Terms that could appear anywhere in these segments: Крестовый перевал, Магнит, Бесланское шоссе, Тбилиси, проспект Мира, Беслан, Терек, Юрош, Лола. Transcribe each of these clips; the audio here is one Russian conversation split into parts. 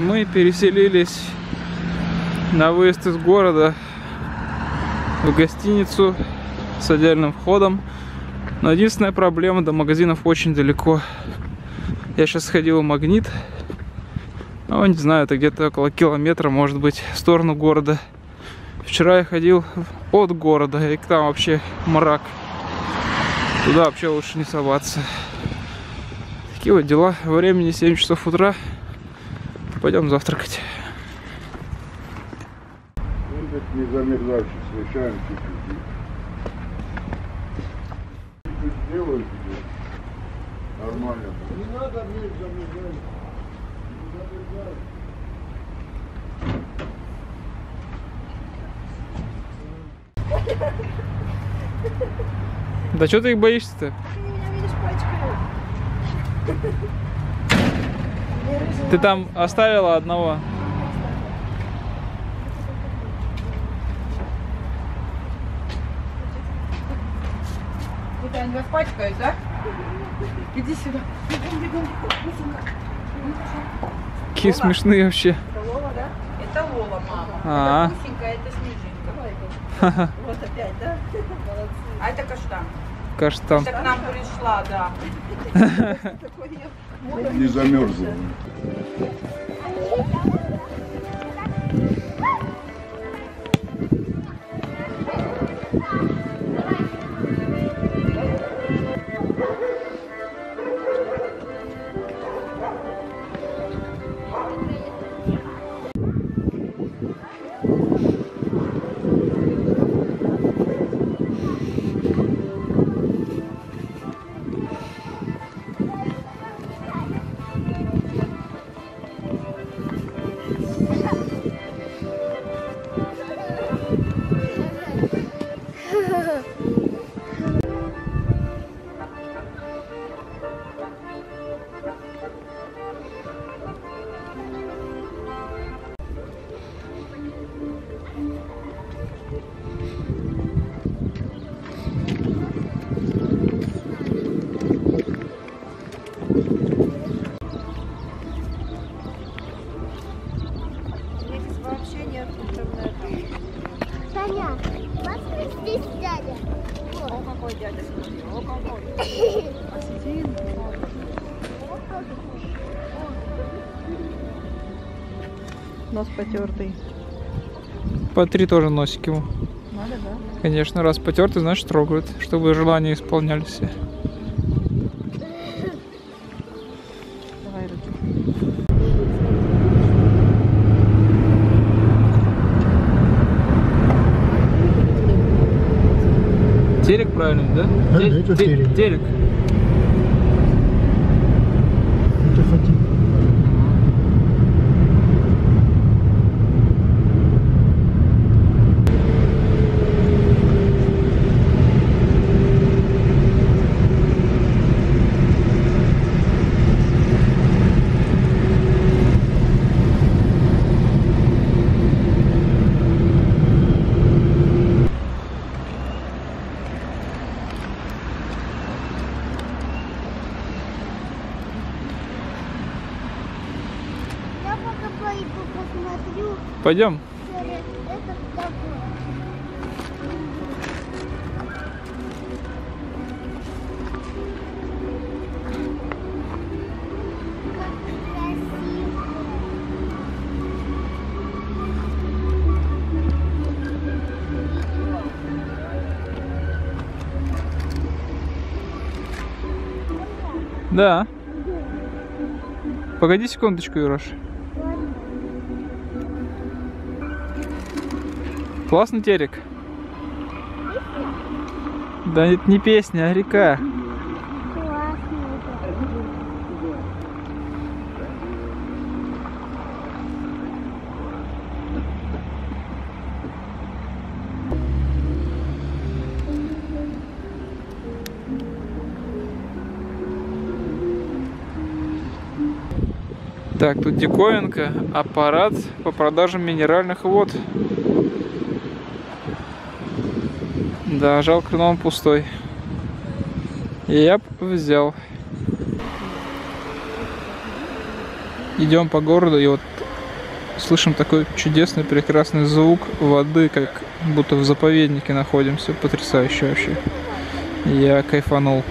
мы переселились на выезд из города в гостиницу с отдельным входом. Но единственная проблема, до магазинов очень далеко. Я сейчас сходил в Магнит. Ну, не знаю, это где-то около километра, может быть, в сторону города. Вчера я ходил от города, и там вообще мрак. Туда вообще лучше не соваться. Такие вот дела. Времени 7 часов утра. Пойдем завтракать. Не замерзающий, смещаем чуть-чуть. Делаем тебе. Нормально. Не надо мне замерзать. Да что ты их боишься-то? Ты меня видишь пачкой. Ты там оставила одного? Они вас пачкают, да? Иди сюда. Бегом. Какие Лола. Смешные вообще. Это Лола, да? Это Лола, мама. Это бусенькая, это снежинка. Вот опять, да? Молодцы. А это каштан. Каштан. Это к нам пришла, да. Не замерзла. Нос потертый. Потри тоже носик ему. Надо, да? Конечно, раз потертый, значит трогают, чтобы желания исполнялись все. Давай руки. Терек, правильно, да? Да, это терек. Терек. Это Фатим. Пойдем. Да. Погоди секундочку, Юрош. Классный терек. Песня? Да это не песня, а река. Так, тут диковинка, аппарат по продажам минеральных вод. Да, жалко, но он пустой. Я б взял. Идем по городу, и вот слышим такой чудесный, прекрасный звук воды, как будто в заповеднике находимся. Потрясающе вообще. Я кайфанул.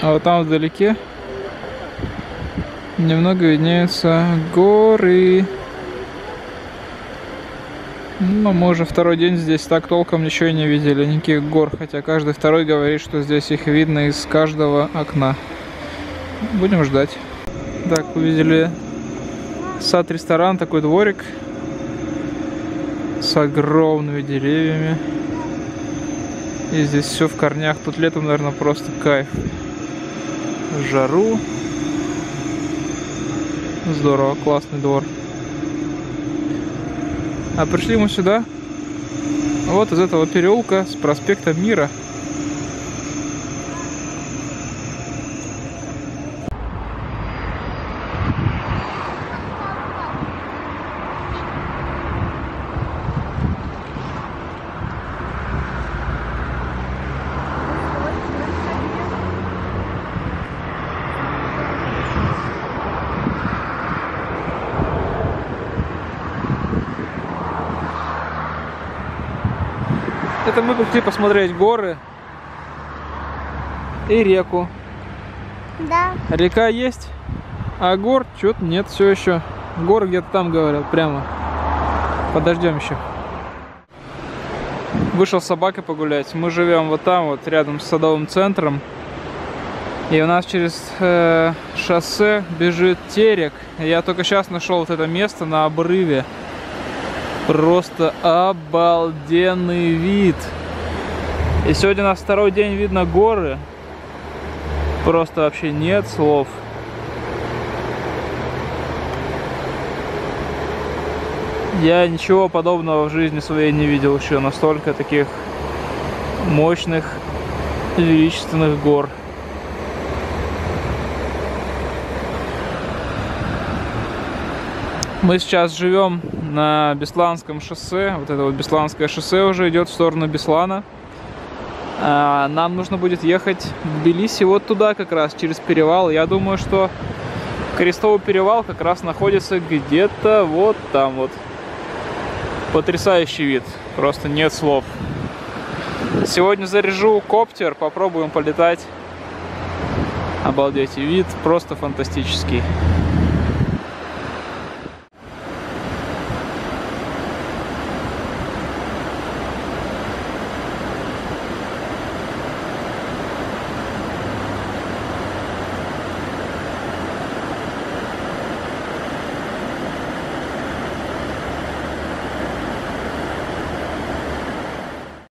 А вот там вдалеке немного виднеются горы. Но мы уже второй день здесь так толком ничего и не видели, никаких гор, хотя каждый второй говорит, что здесь их видно из каждого окна. Будем ждать. Так, увидели сад-ресторан, такой дворик с огромными деревьями. И здесь все в корнях. Тут летом, наверное, просто кайф. Жару. Здорово, классный двор. А пришли мы сюда, вот из этого переулка с проспекта Мира. Это мы пришли посмотреть горы и реку. Да. Река есть, а гор чего-то нет все еще. Горы где-то там, говорят, прямо. Подождем еще. Вышел с собакой погулять. Мы живем вот там, вот рядом с садовым центром. И у нас через шоссе бежит Терек. Я только сейчас нашел вот это место на обрыве. Просто обалденный вид. И сегодня у нас второй день, видно горы. Просто вообще нет слов. Я ничего подобного в жизни своей не видел еще. Настолько таких мощных, величественных гор. Мы сейчас живем на Бесланском шоссе. Вот это вот Бесланское шоссе уже идет в сторону Беслана. Нам нужно будет ехать в Тбилиси вот туда как раз, через перевал. Я думаю, что Крестовый перевал как раз находится где-то вот там вот. Потрясающий вид. Просто нет слов. Сегодня заряжу коптер, попробуем полетать. Обалдеть. Вид просто фантастический.